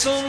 some